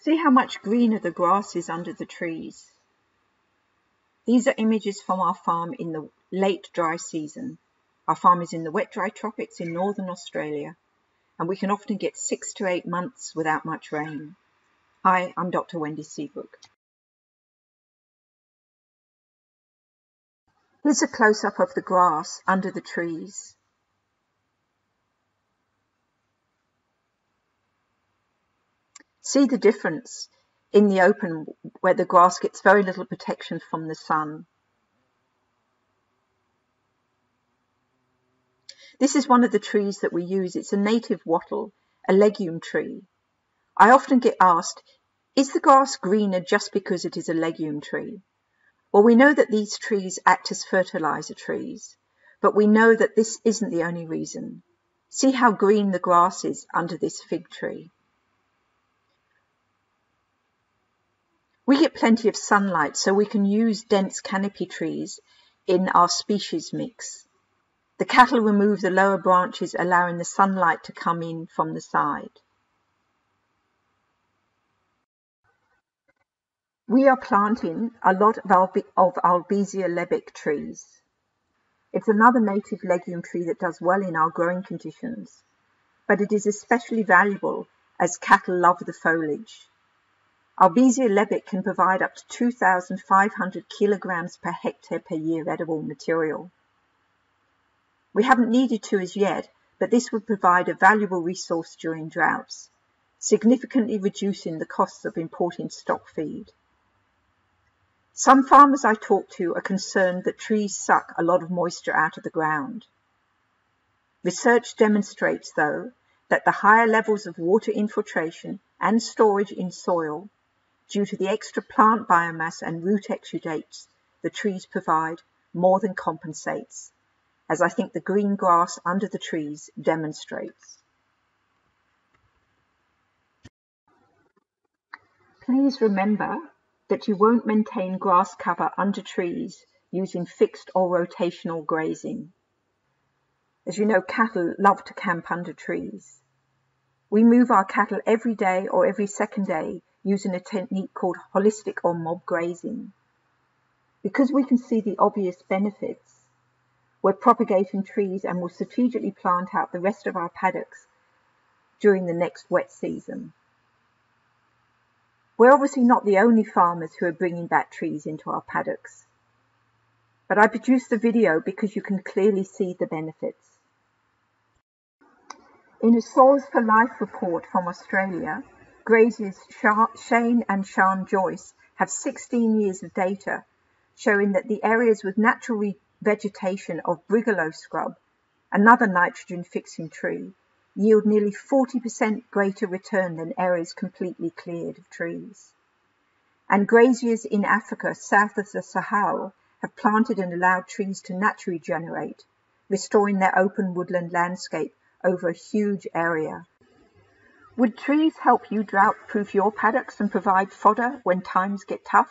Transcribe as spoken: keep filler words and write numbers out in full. See how much greener the grass is under the trees. These are images from our farm in the late dry season. Our farm is in the wet dry tropics in northern Australia, and we can often get six to eight months without much rain. Hi, I'm Doctor Wendy Seabrook. Here's a close-up of the grass under the trees. See the difference in the open where the grass gets very little protection from the sun. This is one of the trees that we use. It's a native wattle, a legume tree. I often get asked, is the grass greener just because it is a legume tree? Well, we know that these trees act as fertilizer trees, but we know that this isn't the only reason. See how green the grass is under this fig tree. We get plenty of sunlight, so we can use dense canopy trees in our species mix. The cattle remove the lower branches, allowing the sunlight to come in from the side. We are planting a lot of, Albi of Albizia lebbeck trees. It's another native legume tree that does well in our growing conditions, but it is especially valuable as cattle love the foliage. Albizia lebbeck can provide up to two thousand five hundred kilograms per hectare per year edible material. We haven't needed to as yet, but this would provide a valuable resource during droughts, significantly reducing the costs of importing stock feed. Some farmers I talk to are concerned that trees suck a lot of moisture out of the ground. Research demonstrates, though, that the higher levels of water infiltration and storage in soil, due to the extra plant biomass and root exudates the trees provide, more than compensates, as I think the green grass under the trees demonstrates. Please remember that you won't maintain grass cover under trees using fixed or rotational grazing. As you know, cattle love to camp under trees. We move our cattle every day or every second day using a technique called holistic or mob grazing. Because we can see the obvious benefits, we're propagating trees and will strategically plant out the rest of our paddocks during the next wet season. We're obviously not the only farmers who are bringing back trees into our paddocks, but I produced the video because you can clearly see the benefits. In a Soils for Life report from Australia, graziers Shane and Shane Joyce have sixteen years of data showing that the areas with natural vegetation of Brigalow scrub, another nitrogen-fixing tree, yield nearly forty percent greater return than areas completely cleared of trees. And graziers in Africa, south of the Sahel, have planted and allowed trees to naturally generate, restoring their open woodland landscape over a huge area. Would trees help you drought-proof your paddocks and provide fodder when times get tough?